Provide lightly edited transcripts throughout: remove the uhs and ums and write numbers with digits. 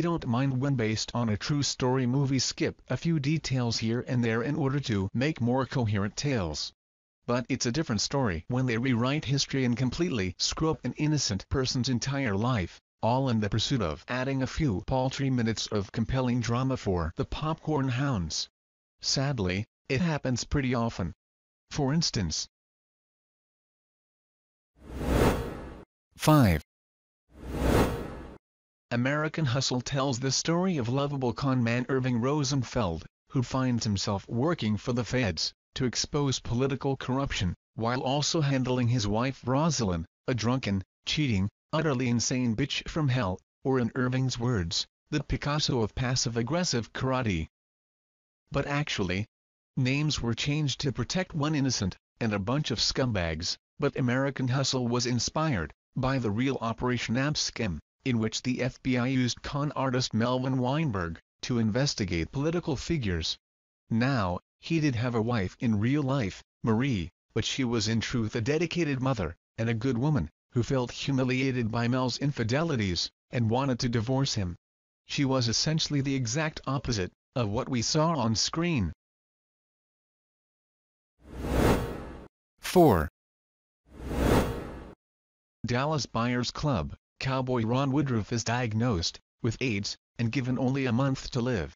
we don't mind when based on a true story movies skip a few details here and there in order to make more coherent tales. But it's a different story when they rewrite history and completely screw up an innocent person's entire life, all in the pursuit of adding a few paltry minutes of compelling drama for the popcorn hounds. Sadly, it happens pretty often. For instance, 5. American Hustle tells the story of lovable con man Irving Rosenfeld, who finds himself working for the feds to expose political corruption, while also handling his wife Rosalyn, a drunken, cheating, utterly insane bitch from hell, or in Irving's words, the Picasso of passive-aggressive karate. But actually, names were changed to protect one innocent, and a bunch of scumbags, but American Hustle was inspired by the real Operation ABSCAM, in which the FBI used con artist Melvin Weinberg to investigate political figures. Now, he did have a wife in real life, Marie, but she was in truth a dedicated mother, and a good woman, who felt humiliated by Mel's infidelities, and wanted to divorce him. She was essentially the exact opposite of what we saw on screen. 4. Dallas Buyers Club. Cowboy Ron Woodruff is diagnosed with AIDS and given only a month to live.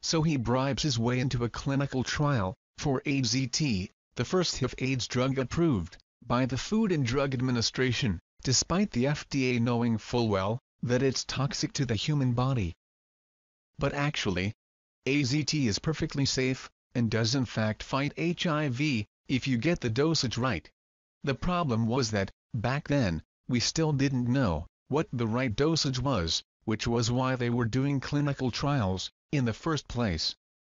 So he bribes his way into a clinical trial for AZT, the first HIV/AIDS drug approved by the Food and Drug Administration, despite the FDA knowing full well that it's toxic to the human body. But actually, AZT is perfectly safe and does in fact fight HIV if you get the dosage right. The problem was that, back then, we still didn't know what the right dosage was, which was why they were doing clinical trials in the first place.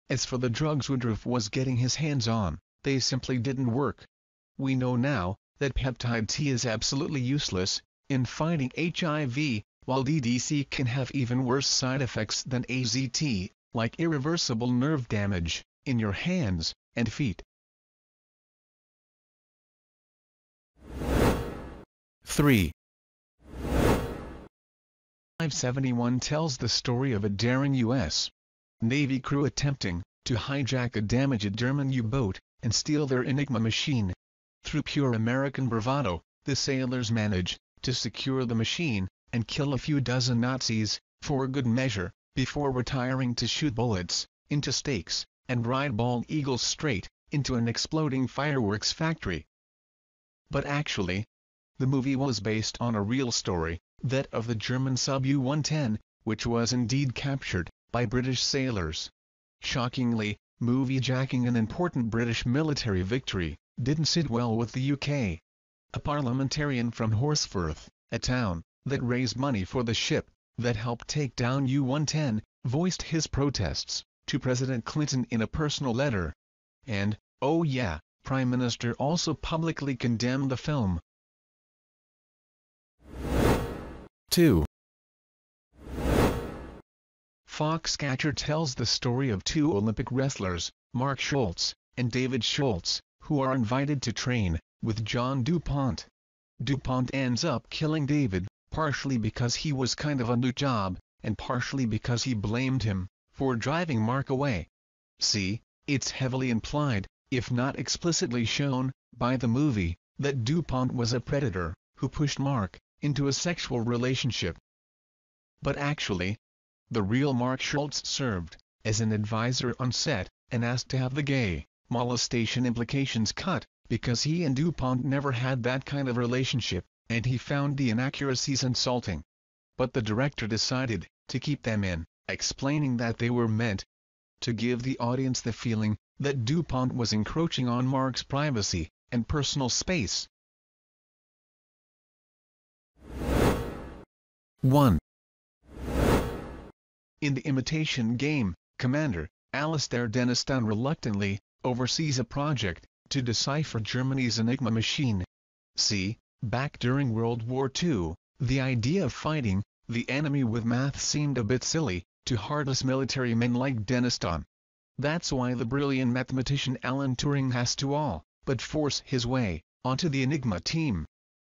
As for the drugs Woodruff was getting his hands on, they simply didn't work. We know now that Peptide T is absolutely useless in fighting HIV, while DDC can have even worse side effects than AZT, like irreversible nerve damage in your hands and feet. 3. 571 tells the story of a daring U.S. Navy crew attempting to hijack a damaged German U-boat and steal their Enigma machine. Through pure American bravado, the sailors manage to secure the machine and kill a few dozen Nazis, for good measure, before retiring to shoot bullets into stakes and ride bald eagles straight into an exploding fireworks factory. But actually, the movie was based on a real story, that of the German sub U-110, which was indeed captured by British sailors. Shockingly, movie-jacking an important British military victory didn't sit well with the UK. A parliamentarian from Horsforth, a town that raised money for the ship that helped take down U-110, voiced his protests to President Clinton in a personal letter. And, oh yeah, Prime Minister also publicly condemned the film. 2. Foxcatcher tells the story of two Olympic wrestlers, Mark Schultz and David Schultz, who are invited to train with John DuPont. DuPont ends up killing David, partially because he was kind of a new job, and partially because he blamed him for driving Mark away. See, it's heavily implied, if not explicitly shown, by the movie, that DuPont was a predator who pushed Mark into a sexual relationship. But actually, the real Mark Schultz served as an advisor on set and asked to have the gay molestation implications cut, because he and DuPont never had that kind of relationship, and he found the inaccuracies insulting. But the director decided to keep them in, explaining that they were meant to give the audience the feeling that DuPont was encroaching on Mark's privacy and personal space. 1. In The Imitation Game, Commander Alastair Denniston reluctantly oversees a project to decipher Germany's Enigma machine. See, back during World War II, the idea of fighting the enemy with math seemed a bit silly to heartless military men like Denniston. That's why the brilliant mathematician Alan Turing has to all but force his way onto the Enigma team.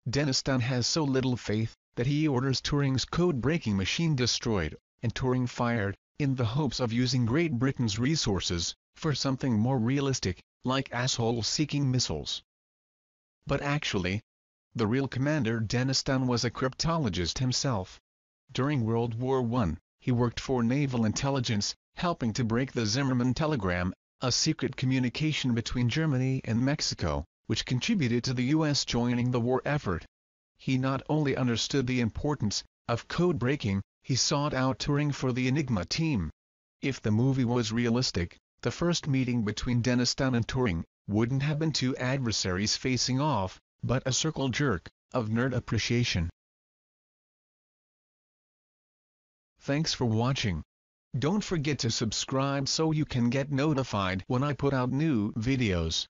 Denniston has so little faith that he orders Turing's code-breaking machine destroyed, and Turing fired, in the hopes of using Great Britain's resources, for something more realistic, like asshole-seeking missiles. But actually, the real Commander Denniston was a cryptologist himself. During World War I, he worked for naval intelligence, helping to break the Zimmermann Telegram, a secret communication between Germany and Mexico, which contributed to the U.S. joining the war effort. He not only understood the importance of code-breaking, he sought out Turing for the Enigma team. If the movie was realistic, the first meeting between Denniston and Turing wouldn't have been two adversaries facing off, but a circle jerk of nerd appreciation. Thanks for watching. Don't forget to subscribe so you can get notified when I put out new videos.